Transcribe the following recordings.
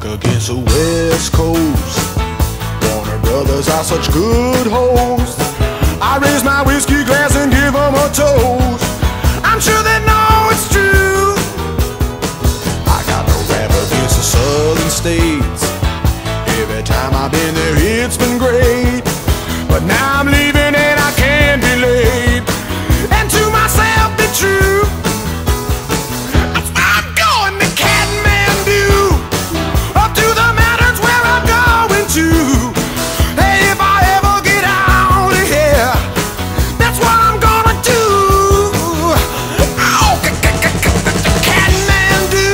kick against the West Coast. Warner Brothers are such good hosts. I raise my whiskey glass and give them a toast. I'm sure they know it's true. I got no rap against the southern states. Every time I've been there, it's been great. But now I'm leaving and I can't be late. And to myself, the truth, I'm going to Kathmandu, up to the mountains where I'm going to. Hey, if I ever get out of here, that's what I'm gonna do. Oh, Kathmandu,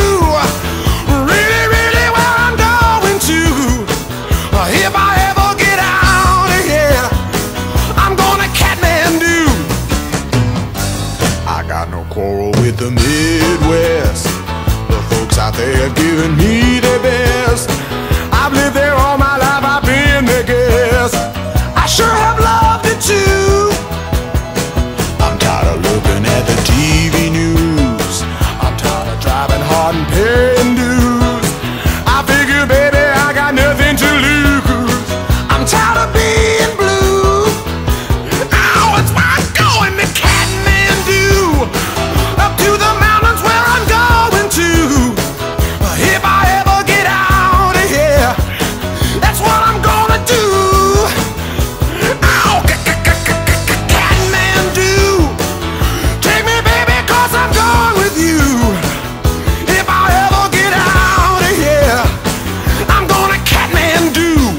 really, really where I'm going to. If I ever get out of here, I'm gonna Kathmandu. I got no quarrel with the Midwest. The folks out there have given me their best. I've lived there all my life, I've been their guest. I sure have loved it too. I'm tired of looking at the TV news. I'm tired of driving hard and paying dues. I figure, baby, I got nothing to lose. I'm tired of being blue. Oh, that's why I'm going to Kathmandu, up to the mountains where I'm going to. If I ever get out of here, that's what I'm gonna do. Oh, Kathmandu, take me, baby, 'cause I'm going with you. If I ever get out of here, I'm gonna Kathmandu.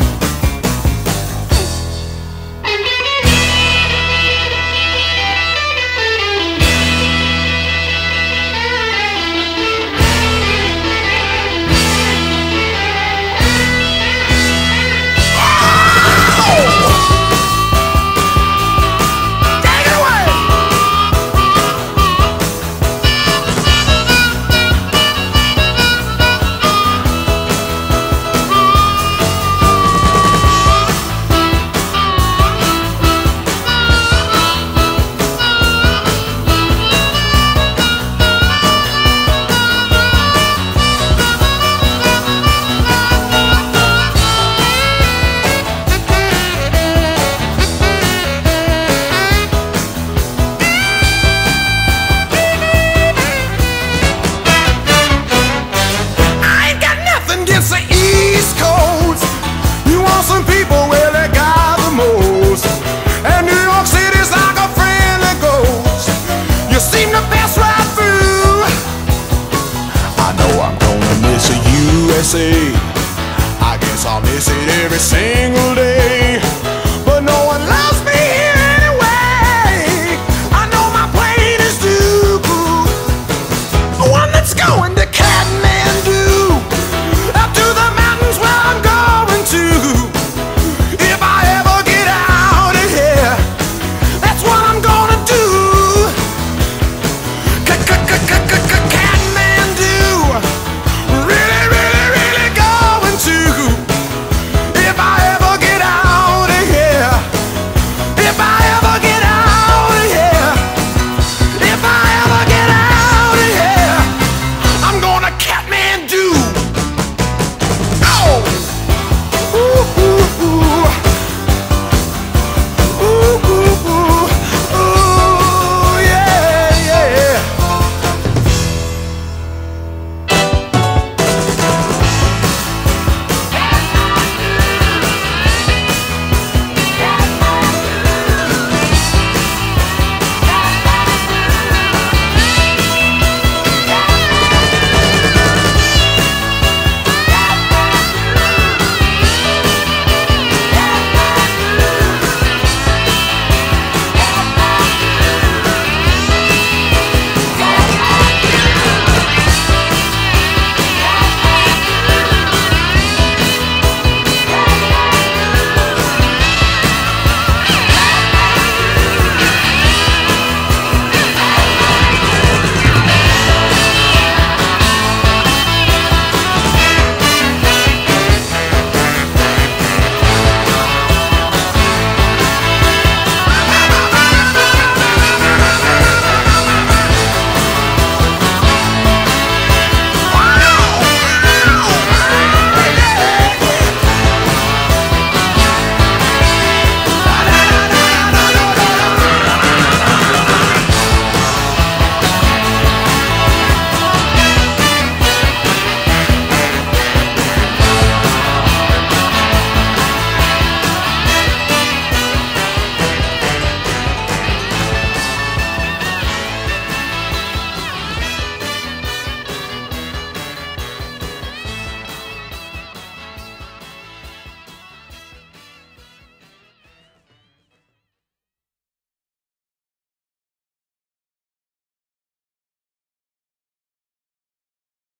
Take it away. I ain't got nothing against the East Coast. You want some people where they got the most. And New York City's like a friendly ghost. You seem to pass right through. I know I'm gonna miss the USA. I guess I'll miss it every single day.